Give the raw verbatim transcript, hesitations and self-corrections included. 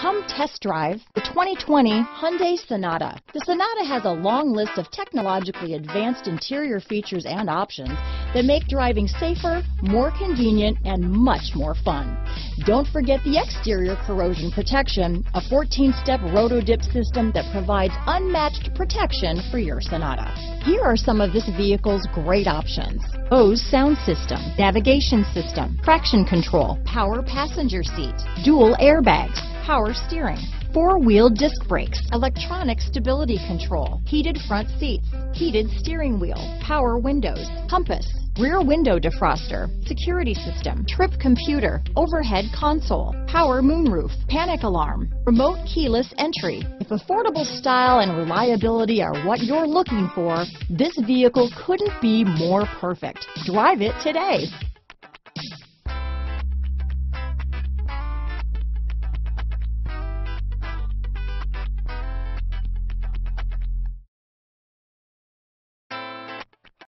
Come test drive the twenty twenty Hyundai Sonata. The Sonata has a long list of technologically advanced interior features and options that make driving safer, more convenient, and much more fun. Don't forget the exterior corrosion protection, a fourteen-step roto-dip system that provides unmatched protection for your Sonata. Here are some of this vehicle's great options: Bose sound system, navigation system, traction control, power passenger seat, dual airbags, power steering, four-wheel disc brakes, electronic stability control, heated front seats, heated steering wheel, power windows, compass, rear window defroster, security system, trip computer, overhead console, power moonroof, panic alarm, remote keyless entry. If affordable style and reliability are what you're looking for, this vehicle couldn't be more perfect. Drive it today.